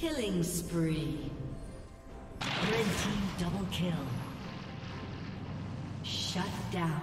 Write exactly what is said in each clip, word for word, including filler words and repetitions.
Killing spree. Red team double kill. Shut down.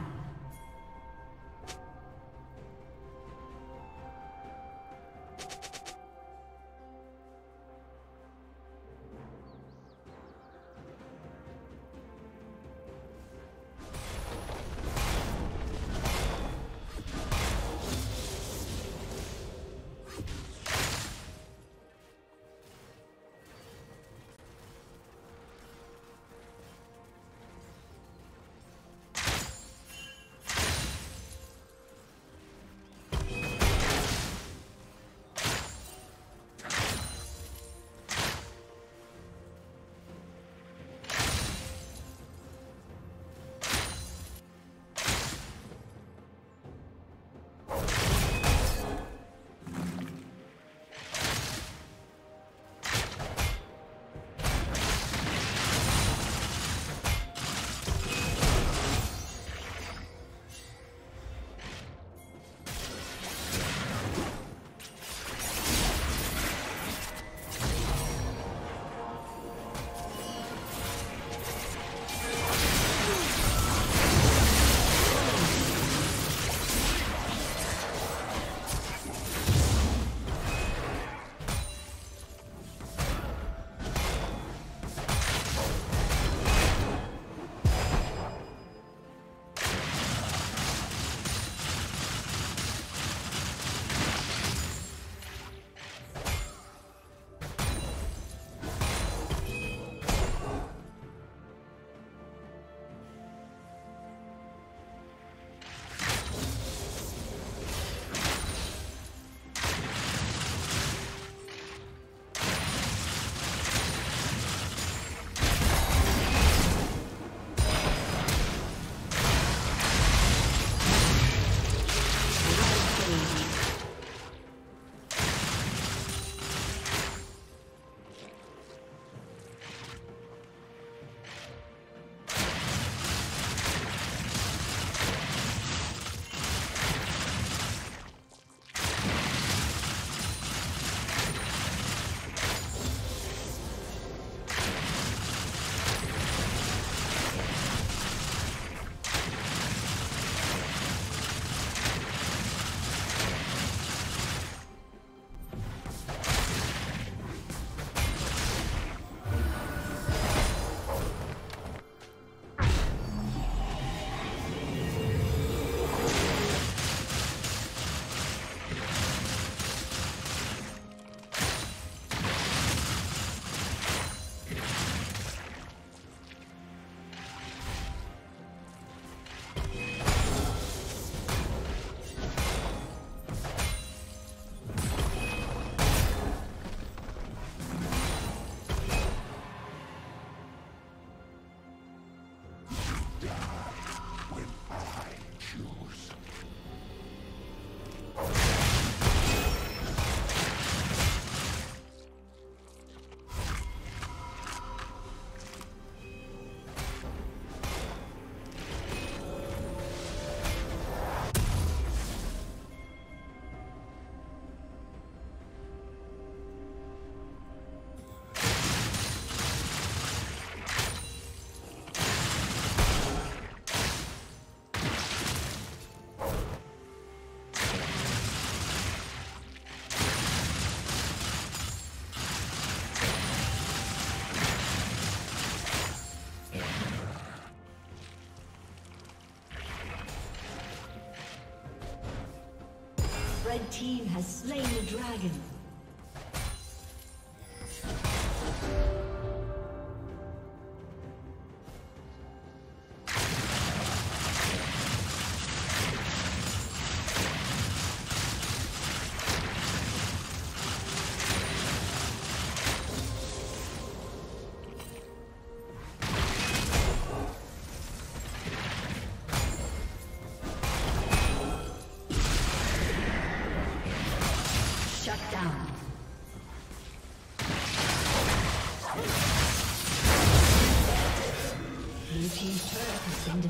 Red team has slain the dragon.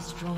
Destroyed.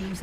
Team's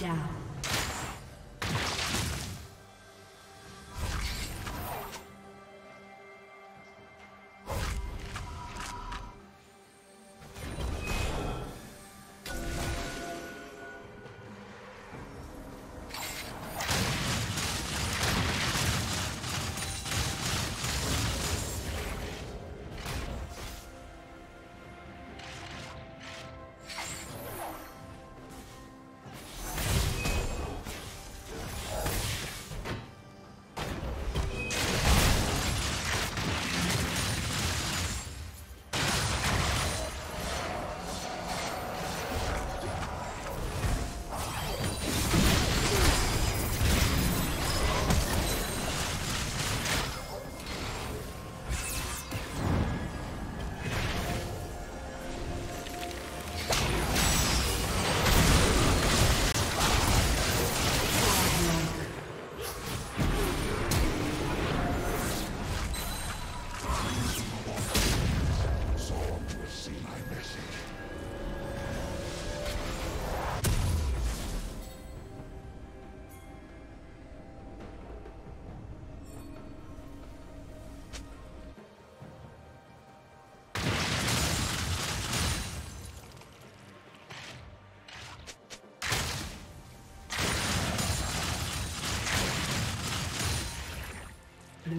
Down. Blue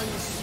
Yes.